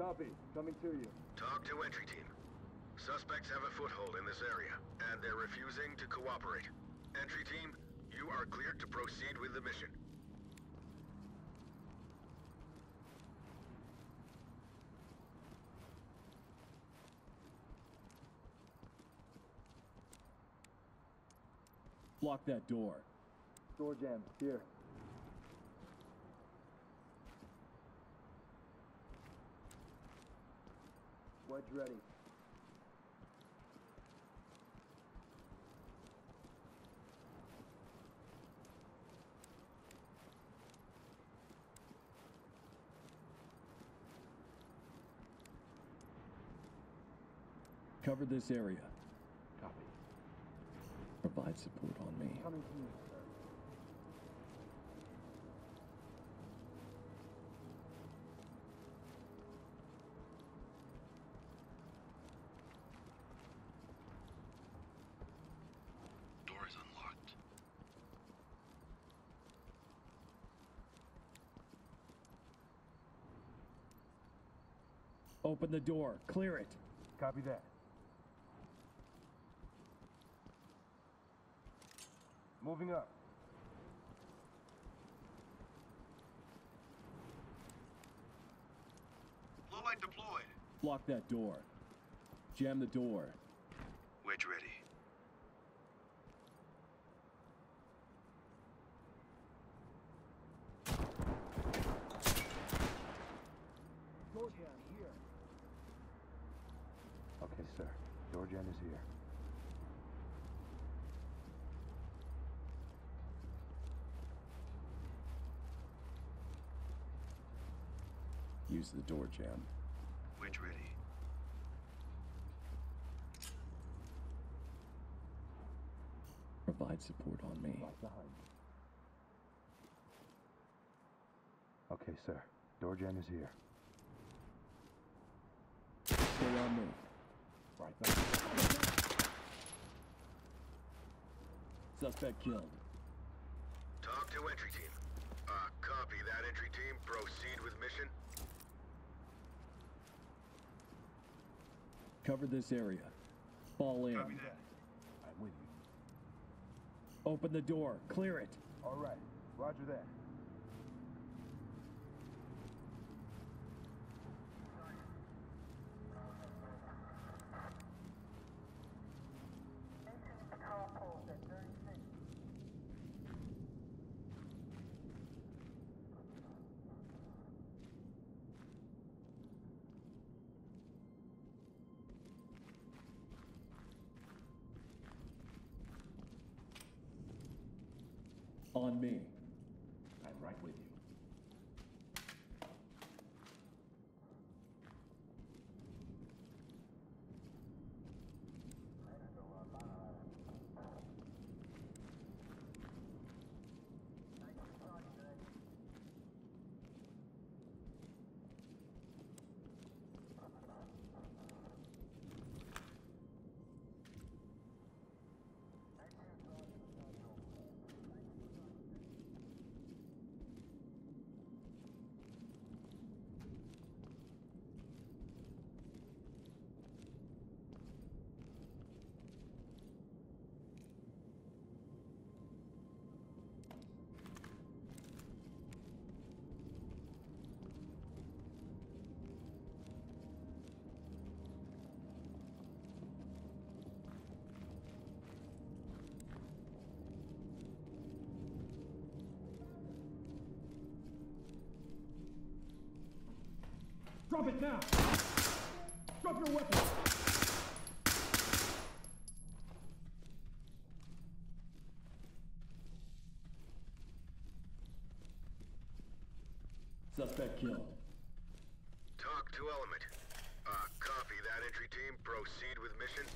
Copy. Coming to you. Talk to entry team. Suspects have a foothold in this area, and they're refusing to cooperate. Entry team, you are cleared to proceed with the mission. Block that door. Door jam, here. Wedge ready. Cover this area. Copy. Provide support on me. Coming to you, sir. Door is unlocked. Open the door. Clear it. Copy that. Moving up. Blue light deployed. Block that door. Jam the door. Wedge ready. Door jam here. Okay, sir. Door jam is here. Use the door jam. Wedge ready. Provide support on me. Right behind. Okay, sir. Door jam is here. Stay on me. Right behind. Suspect killed. Talk to entry team. Copy that, entry team. Proceed with mission. Cover this area. Fall in. Copy that. I'm with you. Open the door. Clear it. All right. Roger that. This is the call post at 36. On me. I'm right with you. Drop it now! Drop your weapon! Suspect killed. Talk to element. Copy that, entry team. Proceed with mission.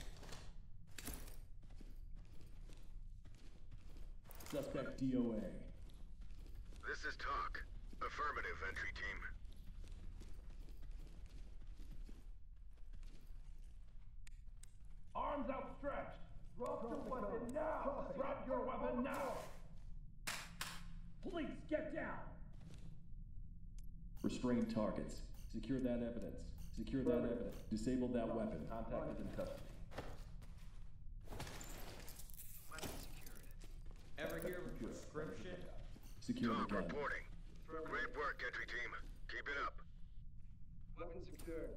Suspect DOA. This is talk. Affirmative, entry team. Arms outstretched! Drop your weapon now! Drop your weapon now! Please get down! Restrain targets. Secure that evidence. Secure that evidence. Disable that weapon. Contact is in custody. Weapon secured. Ever hear of prescription? Secure the gun. Reporting. Great work, entry team. Keep it up. Weapon secured.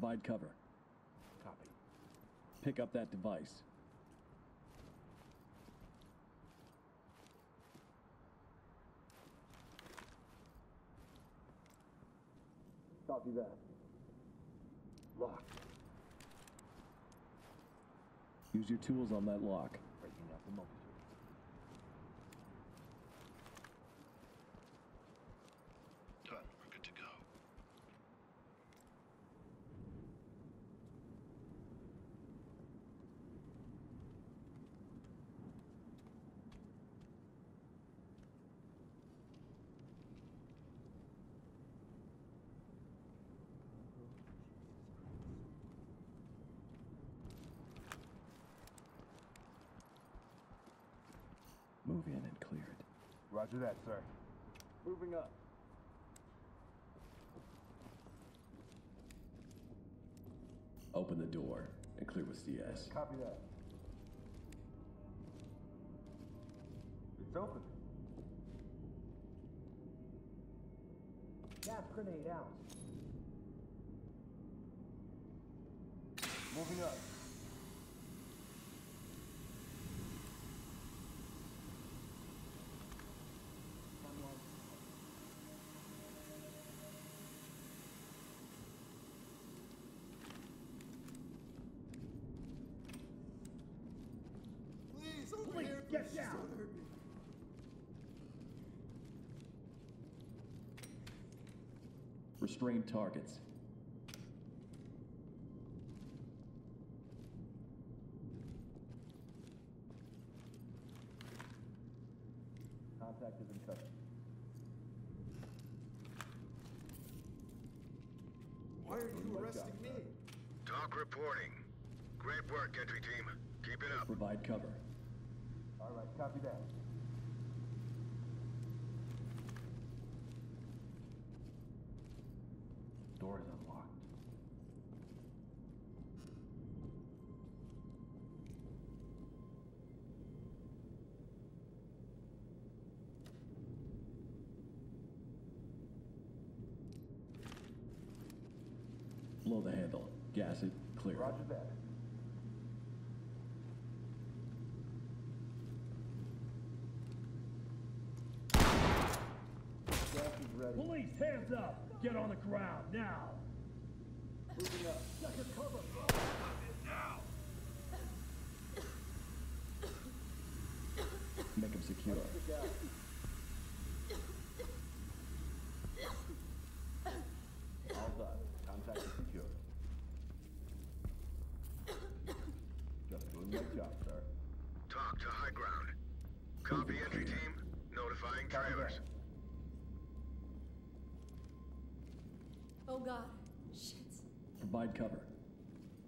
Provide cover. Copy. Pick up that device. Copy that. Lock. Use your tools on that lock. Breaking up the multitude. Done. We're good to go. Move in and clear it. Roger that, sir. Moving up. Open the door and clear with CS. Copy that. It's open. Gas grenade out. Moving up. Get down! Hurt me. Restrain targets. Contact is in custody. Why are you arresting me? Talk reporting. Great work, entry team. Keep it up. Provide cover. All right, copy that. Door is unlocked. Blow the handle. Gas it. Clear. Roger that. Ready. Police, hands up! Get on the ground, now! Moving up. Second cover! Now! Make him secure. All done. Contact is secure. Good job, sir. Talk to high ground. Copy entry team. Notifying trailers. Oh god. Shit. Provide cover.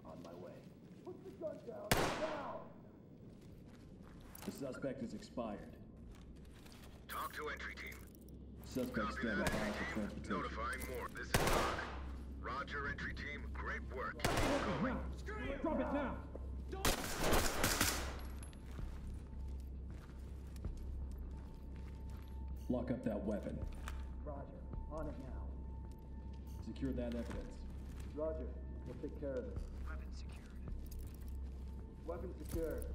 On my way. Put the gun down. Now! The suspect is expired. Talk to entry team. Suspect standing by for transportation. Notifying more. This is Doc. Roger, entry team. Great work. Keep going. Drop it now. Lock up that weapon. Roger. On it now. Secure that evidence. Roger. We'll take care of this. Weapon secured. Weapon secured.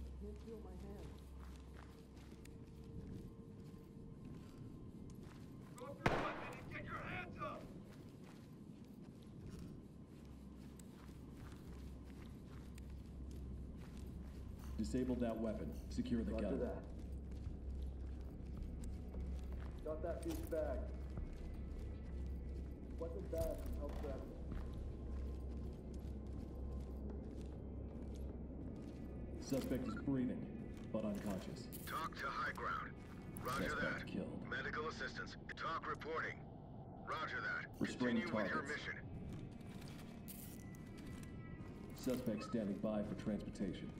I can't feel my hand. Disable that weapon. Secure the gun. That. Got that beach bag. Weapon bag can help them. Suspect is breathing, but unconscious. Talk to high ground. Roger that. Killed. Medical assistance. Talk reporting. Roger that. Restrain targets. Continue with your mission. Suspect standing by for transportation.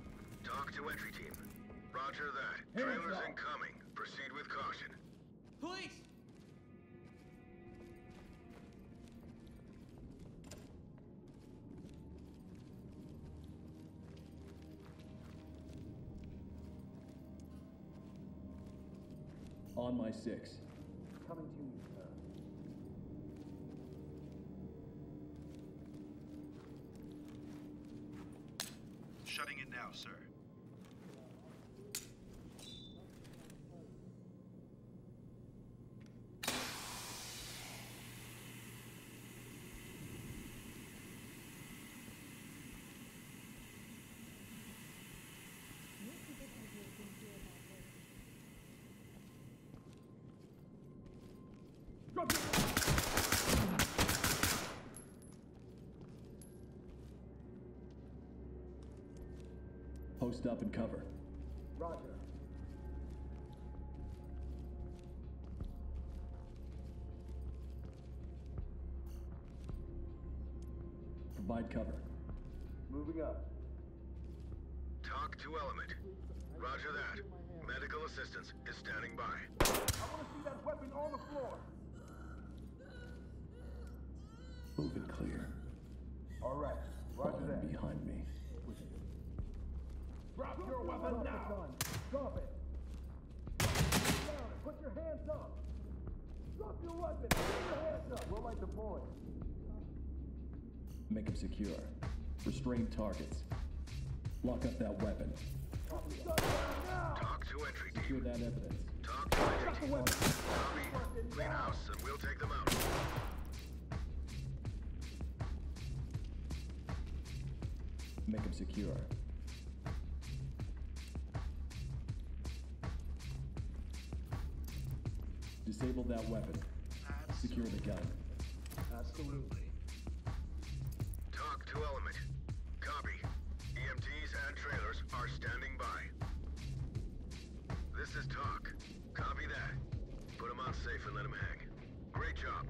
Talk to entry team. Roger that. Trailers incoming. Proceed with caution. Police! On my 6. Coming to you, sir. Shutting it now, sir. Post up and cover. Roger. Provide cover. Moving up. Talk to element. Roger that. Medical assistance is standing by. I want to see that weapon on the floor. Move and clear. All right. Roger that. Behind me. Drop your weapon now. Drop it. Put it down and put your hands up. Drop your weapon. Put your hands up. We'll light the point. Make him secure. Restrain targets. Lock up that weapon. Talk to entry team. Secure that evidence. Talk to entry team. Copy. Clean house and we'll take them out. Make him secure. Disable that weapon. Secure the gun. Absolutely. Talk to element. Copy. EMTs and trailers are standing by. This is Talk. Copy that. Put them on safe and let them hang. Great job.